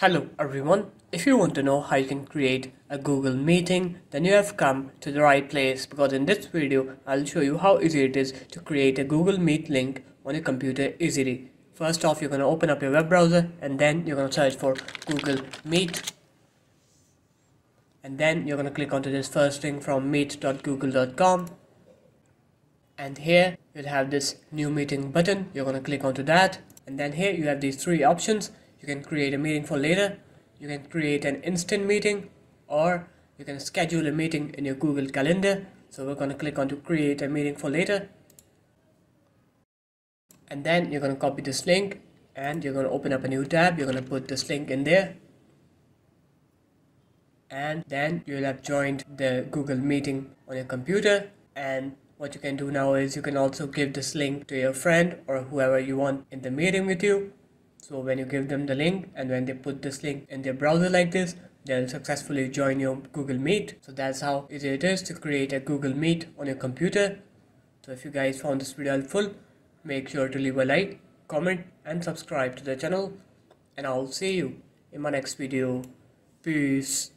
Hello everyone, if you want to know how you can create a Google meeting, then you have come to the right place, because in this video I'll show you how easy it is to create a Google Meet link on your computer easily. First off, you're going to open up your web browser and then you're going to search for Google Meet, and then you're going to click onto this first link from meet.google.com, and here you'll have this new meeting button. You're going to click onto that, and then here you have these three options. You can create a meeting for later, you can create an instant meeting, or you can schedule a meeting in your Google Calendar. So we're going to click on to create a meeting for later, and then you're going to copy this link and you're going to open up a new tab. You're going to put this link in there, and then you'll have joined the Google meeting on your computer. And what you can do now is you can also give this link to your friend or whoever you want in the meeting with you. So when you give them the link and when they put this link in their browser like this, they'll successfully join your Google Meet. So that's how easy it is to create a Google Meet on your computer. So if you guys found this video helpful, make sure to leave a like, comment and subscribe to the channel. And I'll see you in my next video. Peace.